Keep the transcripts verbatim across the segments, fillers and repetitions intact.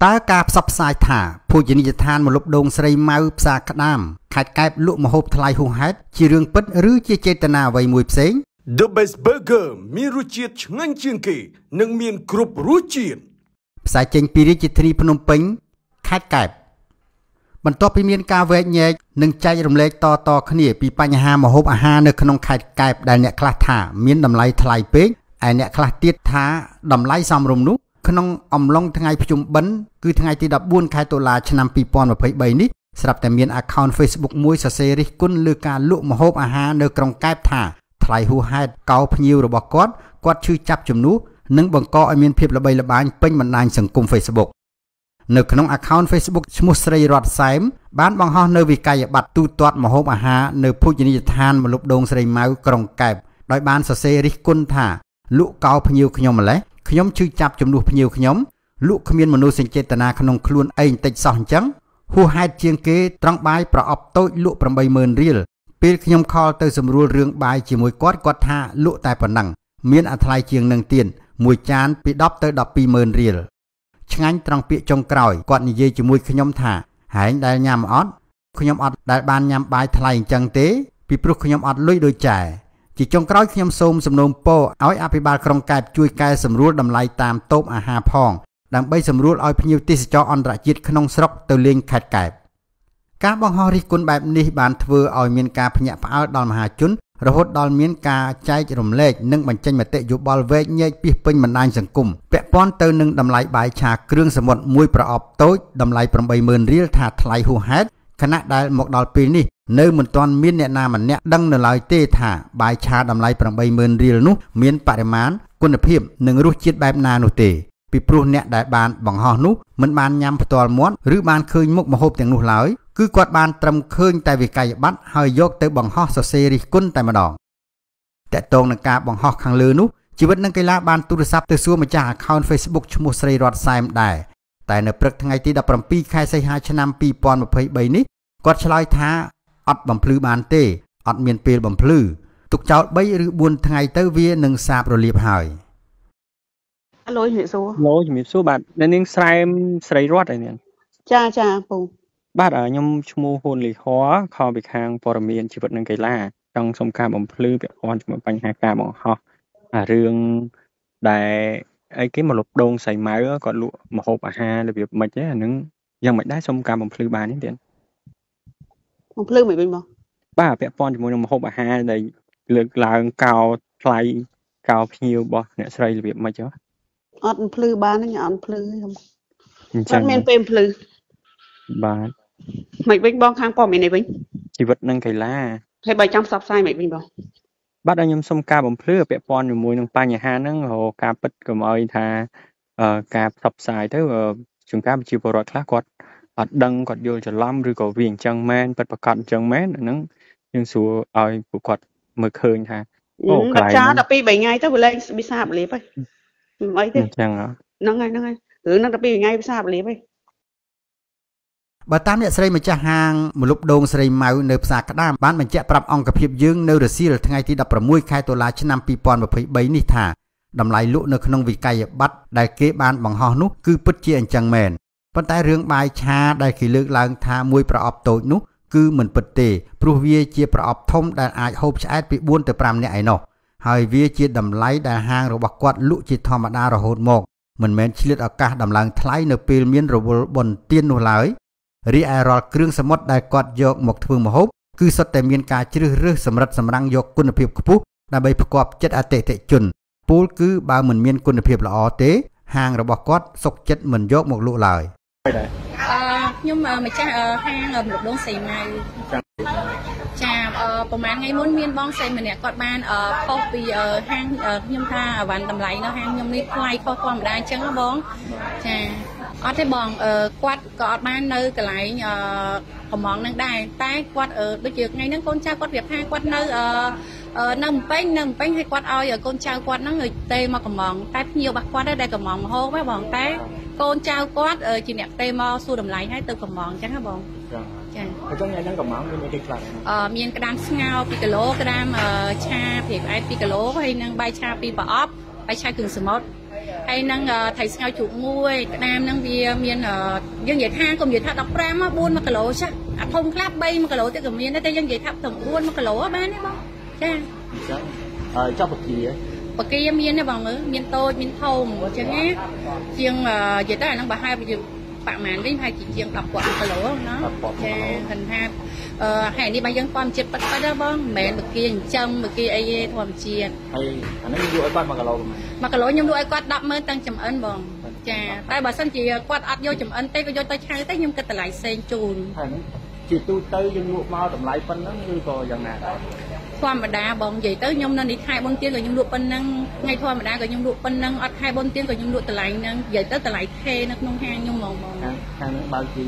Tớ ca sắp sai thả, phô dân dịch than một lúc đồn srei mau xa khát nam, khát kẹp lụa một hộp thay hùng hết, chỉ rương bất rứ chia chê tà nào vầy mùi xếng. The best burger, mi rưu chiết ngân chương kỳ, nâng miền cụp rưu chiên. Sai chênh pì rít chít thịnh phnom pênh, khát kẹp. Bạn tốt bí miên ca vệ nhẹ, nâng cháy rộng lệch to to khá nỉa bí bà nhà hà một hộp à hà nâng nông khát kẹp đài nẹ khát thả, miên đầm lây thay bếch, ai nẹ khát tiết thả, đầm lây xăm rộng nút. Khăn ông ông long thằng ai phải chụp bắn cứ thằng ai thì đập buôn khai tổ là chăn nằm pi pon và phải bày nít. Sắp tới miền account Facebook mui sẽ xây rít cún lừa cả lụa mà hộp à ha nơi trong kẹp thả thay hù hai cao nhiều rồi bỏ cót quát chư chắp chụp nú nâng bằng co ở miền phèp là bày là bán bên mặt nành sừng cùng Facebook. Nơi khăn ông account Facebook mua xây rót xám bán bằng ho nơi vì cài bạt tu toát mà hộp à ha nơi phô dân dịch than mà lục đông xây máu trong kẹp đói bán sẽ xây rít cún thả lụa cao nhiều khi nhau mà lấy. Nhóm chưa chạp chấm đủ nhiều nhóm lũ khmiên mà nô sinh chết tàn à không luôn ấy tịch sòn trắng hù hai chiên kế trăng bài pro ập tôi lũ pram bay mờn riêng pil nhóm call tới sầm rùa riêng bài chỉ mùi quát quát tha lũ tài phần nặng miên à thay chiên nâng tiền mùi chán bị đắp tới đập pi mờn riêng chăng anh trăng pịa trong còi quạt như dây chỉ mùi nhóm thả hãy đại nhám ót nhóm ót đại ban nhám bài thay chẳng tế bị pro nhóm ót lôi đôi trẻ chỉ trong cõi khi nhâm sôm sầm nôm po, áo áp ba krong cài chui cài sầm ruột đầm lay tam tôm à hà phong, đằng bay sầm ruột ao phi nhiêu tít cho on rạ chít khăn ông sọc từ liền khẹt cài. Cá băng ho ri cún bẹp ni bàn thưa ao miên cá phe nhạ pháo đòn mà hà chún, rồi hốt đòn miên cá trái rồng lệ nâng bàn chân mà tệ dụ ball về nhảy pi pin mình anh sừng cùng, vẽ pon từ nâng đầm lay bài trà kêu sầm một muôi pro ọp tối đầm lay pram bay mờn riêng thả thay hù hết, khả năng đại một đòn pin ni. Nơi mình toàn miên nẹ nam mình nẹ đăng nở lại tê thả bài trà đầm lây bằng bay mơn riêng nút miên pari mán quân đập hiểm nâng rút chiết bẹp na nô tê bị pru nẹ đại bàn bằng hò nút mình bàn nhằm toàn món rứ bàn khơi mốc mà hộp tiếng nụ lái cứ quạt bàn trầm khơi tại vì cày bắt hơi dốc tới bằng hò sờ sê quân tại mà đỏ tại tôn là cả bằng hò khang lư nút chỉ vẫn nâng cây lá bàn tu sắp từ xưa mà trả account Facebook cho một sợi rọt sai đại tại nửa prật ngày tê đập bằng pi khai say hai cho năm pi pon mà phải bảy nít quạt sợi thả bầm phứ bàn tê, ọt miền pê bầm phứ, tục cháu bây rư buồn thay tới vía nâng sạp rồi liệp hỏi. Lối miệng số, lối miệng số bạn nên những sai sấy rót này nè. Cha cha phù. Bát ở nhom chmu hồn lì khó, khó bị hàng bờ miền chỉ vật nâng cây la, trong sông ca bầm phứ bị con chỉ một bánh hai ca bọn họ. À riêng đại ấy cái một lục đông sấy máy còn lụa một hộp à ha là việc mệt đấy nâng, dòng mệt đá sông ca bầm phứ bàn những tiền. Ông phơi mấy bên mà ba bé con chỉ muốn một hộp à ha này lực là cao thay cao nhiều bọ nè sấy là việc mà chứ ọt phơi ba nó nhọn phơi không chán men phơi phơi ba mấy bên bong khang bọ mấy này bên chỉ vật nâng cái lá hay bài chăm sóc sai mấy bên bong bắt anh em xông ca bầm phơi bé con chỉ muốn nâng pa nhà ha nâng hồ ca bứt cầm ơi tha ca sập sai tới chúng ta chịu bỏ rọt lá quạt đăng quạt vô cho lắm rồi có viền trăng men bật bật cạn trăng men nó nhưng số ai của quạt mực hơn ha bật cha đập pi bảy ngày tới vừa lên bị sao bị lép ấy mấy thế nó ngay nó ngay thứ nó đập pi bảy ngày bị sao bị lép ấy bà tam nhẹ sấy mà cha hàng một lúc đồn sấy máu nếp sạc cả đam bán mình chạy prap ong cặp hiệp dương nêu được xí là thằng ngày thì đập prap mũi khai tổ lá trên năm pi pon và phải bảy nít thả đầm lại lũ nơ không vì cày bắt đại kế bán bằng ho nút cứ bứt chia trăng men vấn đề riêng bài trà đại khí lực là tha mùi pro ọp tội nút cứ mình bật tề pro vía chia pro ọp thông đại ai hộp trái bị buôn từ pram này nọ hơi vía chia đầm lái đại hàng rồi bạc quạt lũ chia thò mà đa rồi hột một mình men chi lết ở cả đầm làng thái nửa pil miên rồi bồn tiên nô lái ri ai rồi kêu sầm mốt đại quạt dọc một phương một hộp cứ sốt tại miên cá chữ rước sầm rật sầm răng dọc quân phiệp cúp đã bị quạt chất a tệ tệ chuẩn pool cứ ba mình miên quân phiệp là ó tế hàng rồi bạc quạt sọc chất mình dọc một lũ lái. Ờ, nhưng mà mình cha uh, hang ở một đống xì này cha uh, bông bán ngay muốn miên bông xì mình nè cọt ban ở phong vì hang nhưng tha bàn tầm lấy nó hang nhưng đi quay coi coi mà đang chấn nó bón cha ở thế bòn quát cọt ban nơi cái lại còn món đang đài tay quát ở bây giờ ngay nó con cha quát việc hai quát nơi nằm bánh nằm bánh hay quát oi ở con cha quát nó người tê mà còn món tay nhiều bạc quát ở đây còn món hô với bọn tay con trao quát chị đẹp tê mo xua đầm lái hai từ cầm mòn chẳng hả bọn trong này đang cầm mòn miền cái cạn miền cái đam ngao pi cái lố cái đam cha thì ai pi cái lố hay năng bay cha pi bỏ ấp bay cha cường sớm mốt hay năng thầy sao chủ mui nam năng bia miền dân dệt tha cùng dệt tha đọc ra mà buôn mà cái lỗ chắc không clap bay mà cái lỗ tới cùng miền đấy dân dệt tha tổng buôn mà cái lỗ bán đấy không? Ờ cho bậc gì ấy? Bậc kia miền này bằng miền tôi miền thôn của trường ấy trường dệt tha năng bà hai bây giờ bạn màn đấy hai chị trường đọc quạt cái lỗ nó hình ha hay đi bán dân con chết bắt bắt đó bông mẹ bậc kia châm bậc kia ai thòm chiên. Hay anh ấy đuổi quạt mà cái lỗ mà cái lỗ nhưng đuổi quạt đậm mới tăng chậm ấn bông. Chà, tại bà xanh chị quạt ắt vô chấm ấn tê có vô tay chai tê nhưng cái tờ lại sen chùn. Chị tu tới nhưng luộc mau tầm lại phân nó như còn dần nè. Thoa mà đá bóng vậy tới nhung nó đi hai bốn tiếng rồi nhung luộc phân năng ngay thoa mà đá rồi nhung luộc phân năng ọt hai bốn tiếng rồi nhung luộc tờ lại năng vậy tới tờ lại khe nó nông hang nhung mòn mòn. Hang nó bao nhiêu?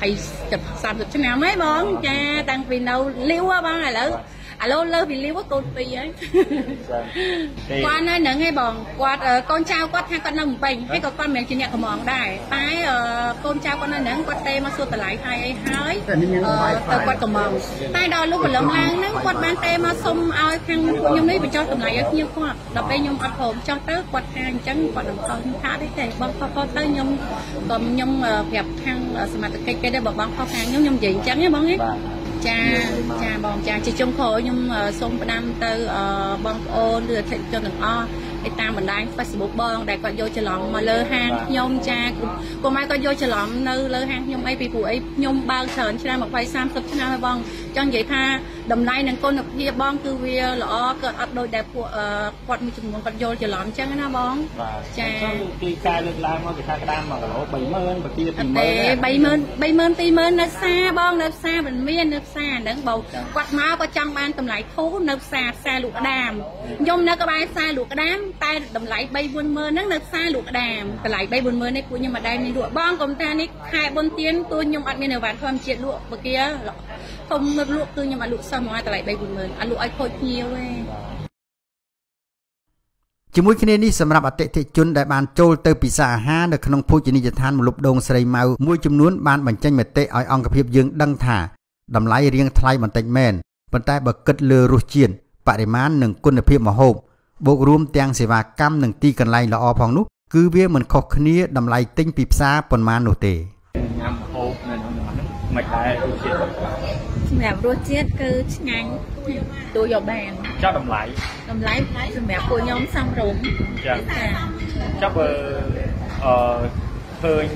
Hay chụp sàm chụp cho nào mấy bóng cha tăng vì đâu liu á bóng này lỡ. Alo lơ vì liu quá cột tì ấy. Qua nơi nắng hay bòn, qua con trao quát hai con nằm bình, hay có con mèn chỉ nhặt ở mòn đài. Tái con trao con nơi nắng quát tê mà xua từ lại hai ấy hái, từ quát ở mòn. Tái đó lúc mà lồng lang nắng quát ban tê mà xung ao khăn nhung đấy bị cho từ lại ấy nhiêu khoa. Đập đây nhung ăn hồn cho tới quát hàng trắng quát đồng con thả đấy thề. Băng co co tới nhung còn nhung đẹp khăn mà từ cây cây đây băng co hàng nhung nhung gì trắng ấy băng ấy. Cha, cha bòn cha chỉ trong khối nhưng mà xung đam từ băng ôn đưa thịt cho đừng o cái ta mình đang Facebook băng đại con vô chờ lỏng mà lơ hang nhung cha cô mai con vô chờ lỏng nơi lơ hang nhung ai bị phụ ấy nhung bao sờn cho nên một vài sam sập cho nên băng cho vậy tha đầm nay nên con được kia băng cứ vì lọ cỡ đôi đẹp của quạt mình chừng muốn con vô chờ lỏng chắc nó băng cha cái cài được làm mà cái ta đam mà cái lỗ bảy mơn và kia thì mơn bảy mơn bảy mơn tì mơn nó xa băng nó xa mình miên xa nắng bầu quạt máu có trong ban tầm lại thú nấp xa xa lụa đàm nhung nó có bay xa lụa đám tay tầm lại bay buôn mơ nắng nấp xa lụa đàm tầm lại bay buôn mơ này của nhưng mà đây này lụa bong của ta này hai bốn tiếng tôi nhung ăn miếng nào bán thơm chuyện lụa bờ kia không lụa lụa nhưng mà lụa sao mà tầm lại bay buôn mơ ăn lụa ai khôi nhiều ấy chỉ muốn khi này sầm rập tệ thị chun đại bàn trôi từ bị xả ha được khung phô chỉ than một lục đông sầy màu mua chấm nuốn bàn bản tranh mệt tệ ở ông gặp hiệp dương đăng thả đầm lái riêng thay bản tạch men bản tay bậc cất lừa ruột chiên pariman nâng quân hiệp mà hộp bộ rùm tiang sỉ và cam nâng ti cần lay lọ phòng nút cứ biết mình khóc khné đầm lái tinh pìp xa phần má nổ tề mẹ ruột chiên cứ ngang tôi vào bàn cho đầm lái đầm lái mẹ của nhóm xong rùm chắc ờ hơi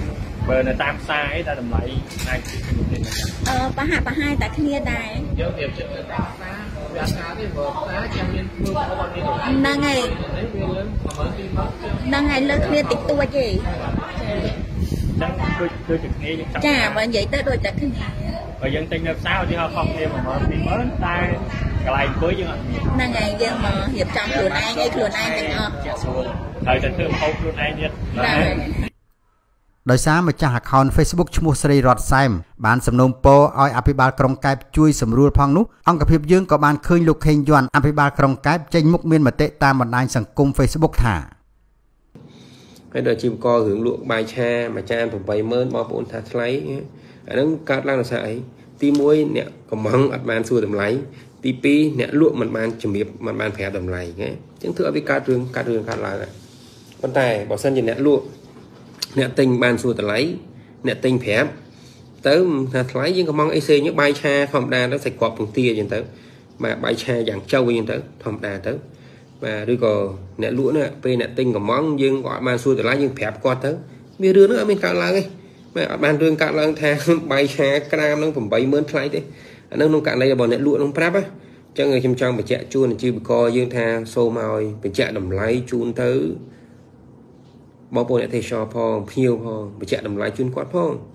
bờ nó tam xa ấy ta đầm lái này ờ bà hà bà hai tại kia đài đang ngày đang ngày lên kia tịch tua gì chả mà vậy tới đôi chặt cái này dân tình làm sao chứ không thêm mà mở phim mới ta cái này cuối chứ đang ngày dân mà hiệp trong luôn ai ngay luôn ai tình không thời tình thương không luôn ai nhấtដោយសារម្ចាស់ account Facebook ឈ្មោះ ស្រី រត សែម បានសំណូមពរឲ្យអភិបាលក្រុងកែបជួយសម្រួលផងនោះអង្គភាពយើងក៏បានឃើញលោកខេងយ័ន្តអភិបាលក្រុងកែបចេញមុខមានមតិតាមបណ្ដាញសង្គម Facebook ថាពេលដល់ជីវកររឿងលក់បាយឆាមួយចាន tám mươi nghìn បងប្អូនថាថ្លៃអានឹងកើតឡើងដោយសារអីទីmộtអ្នកកំងអត់បានសួរតម្លៃទីhaiអ្នកលក់មិនបានជំរាបមិនបានប្រាប់តម្លៃណាអញ្ចឹងធ្វើឲ្យវាកើតរឿងកើតរឿងកើតឡើងប៉ុន្តែបើសិនជាអ្នកលក់nè tinh ban xua từ lấy nè tinh phép tới là lấy những cái món ac những bài cha thầm đa nó sạch quạt cùng tia như tới mà bài cha dạng trâu như tới thầm đa tới và đôi cò nè lũ nè về nè tinh của món dương gọi ban xua từ lấy những phép qua tới bia đưa nữa bên cạnh là cái mà ban đường cạn lang thang bài cha cam nó cũng bảy mươi lấy đấy nó nông cạn đây là bọn nè lũ nông prep á cho người trong trong mà chạy chuôn chi bị co dương tha xô mồi bị chạy đầm lấy chuôn tới bao bồi lại thầy trò phong phiêu phong bị chẹt đầm lái chuyên quạt phong,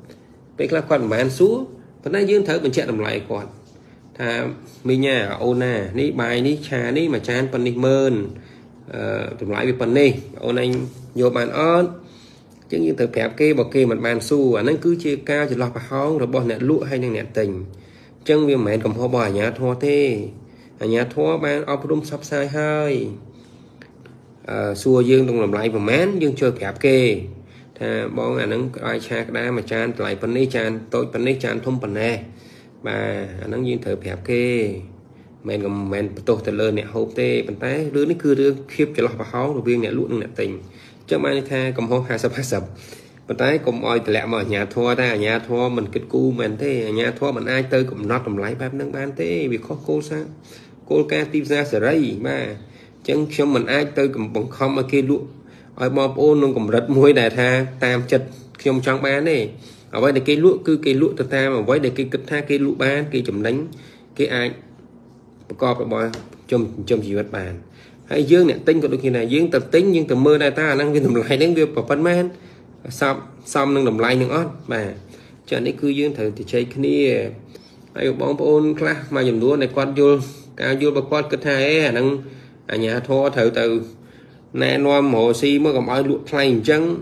cái là quạt mà ăn súa, còn nay dương thấy bị chẹt đầm lái quạt, thà mình nhà ở Ona, ní bài ní trà ní mà chan phần nịch mơn, đầm lái bị phần này, Ona nhiều bàn ớt, chứ như thấy phép kê bọc kê mà bàn su, anh ấy cứ chia cao chỉ lọp vào hông rồi bọn nẹt lụa hay nẹt tình, chân viêm mệt cầm hoa bò nhà thua thế, nhà thua bàn ao bùm sập sai hơi. Xua dương trong làm lại và mán dương chơi kẹp kê thà bọn anh nắng ai cha đá mà chan lại phần này chan tôi phần này chan thông phần này mà anh nắng dương thở kẹp kê mình còn mình tôi từ lên nè hộp tê bàn tay đứa nó cứ đưa khiếp cho lọp vào háo rồi viên nè lũ nè tình chứ mai tha cầm hôn hai sập hai sập bên trái cùng oi lẹ mà nhà thua ra nhà thua mình kết cu mình thế nhà thua mình ai tới cũng nót tầm lái ba nâng ban thế vì khó cô sao cô ca tìm ra sẽ đấy mà chẳng cho mình ai tới cũng bằng không ở kia luôn oi bom ôn luôn cũng rất muối đại tha tam chật trong trong bán này ở đây cái lụa cứ cái lụa ta ta mà với để cái kịch tha cái lụa bán cái chấm đánh cái ai có phải bò chấm chấm gì vật bàn hãy dương này tính của đôi khi này dương tập tính nhưng tập mơ đại ta năng viên làm lại đến việc vào phần man xong xong năng làm lại những ót mà cho nên cứ dương thử thì chơi kia ai bóng ôn class mà dùng lúa này quan vô cao vô và quan kịch hai năng ở nhà thua thử từ nè non hồ si mới còn ai lụa thay trắng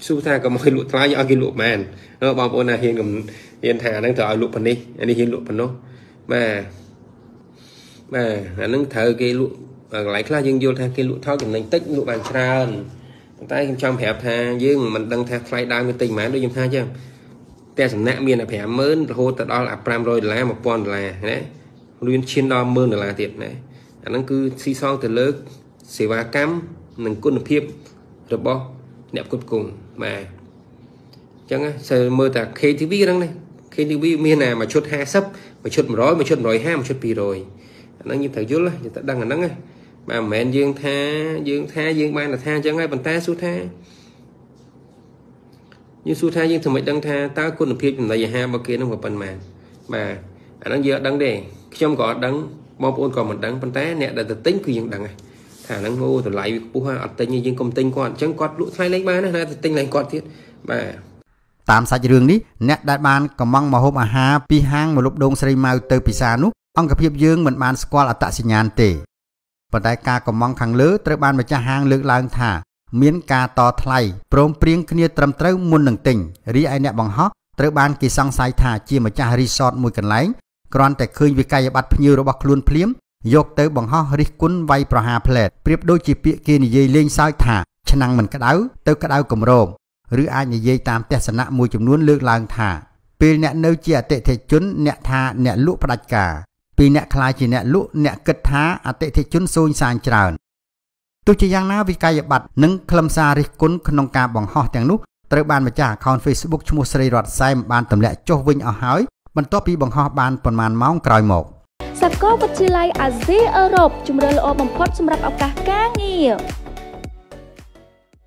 su tha cầm hơi lụa thái ở cái lụa màn nó bao bữa nay hiền cầm hiền thả đang thở lụa phần đi anh đi hiền lụa phần nó mà mà anh đang thở cái lụa lại khá dương vô tha cái lụa tháo cầm đánh tích lụa bàn tràn tay trong hẹp tha dương mình đang thả phai đai với tình mãn đôi chúng ta chứ ta sẵn nặng miền là hẹp mớn hô ta đó là pram rồi là một con là đấy luyện chiên đo mơn là tiệt này anh đang cứ xi son từ lớn xì ba cám nâng quân phiếp rồi bo đẹp cuối cùng mà chẳng á sờ mơ ta khi thứ biết này khi thứ biết miền nào mà chốt hai sấp mà chốt một rối mà chốt rồi hai mà chốt pì rồi nó như thầy dốt là người ta đang ở nắng ấy mà mẹ dương tha dương tha dương ban là tha chẳng ai bằng ta su tha nhưng su tha nhưng thường mày đang tha ta quân được phim là gì ha bao kia nó một phần mà mà anh đang giờ đang để trong có đắng mong ôn còn mình đắng bằng té nè đã tự tính khi những đằng này thả năng ngô rồi lại bị hoa ở tinh nhưng công tinh còn chẳng quạt lũ thay lấy ba nữa là tinh này quạt thiết mà tạm sạch đường đi nét đại ban còn mong mà hôm mà ha pi hang một lúc Đông Sri Mau từ pizza nút ông gặp hiệp dương mình ban squat ở tại sinh nhàn tỉ và đại ca còn mong khang lứa tới ban mà cha hang lược lang thả miến ca to thay prom prieng kia trầm trâu muôn nặng tình ri ai nẹt bằng hót tới ban kỳ sang sai thả chia mà cha resort mùi cần lánh còn tại khơi vì cây bắt nhiều rồi bạc luôn phím dọc tới bằng ho rít cuốn vay praha plate, tiếp đôi chỉ pịa kia như dây lên sai thả, chân năng mình cắt áo, tới cắt áo cầm rồm, rứ ai như dây tam tẹt sẵn nã mùi chấm nuốt lược lang thả, pì nẹt nơi chia tệ thể chốn nẹt thả nẹt lũ bắt cả, pì nẹt khai chỉ nẹt lũ nẹt cất thả, à tệ thể chốn xôi sàn tràn. Tôi chỉ giang ná vì cai bạt nâng khlam xa rít cuốn khăn ca bằng ho tiếng nút, tới ban mà trả con Facebook chmua sri rọt sai ban tầm lệ cho vinh ở hái, ban top đi bằng ho ban phần màn máu còi một. សាកលវិទ្យាល័យអាស៊ីអឺរ៉ុបជំរឿនល្អបំផុតសម្រាប់ឱកាសការងារ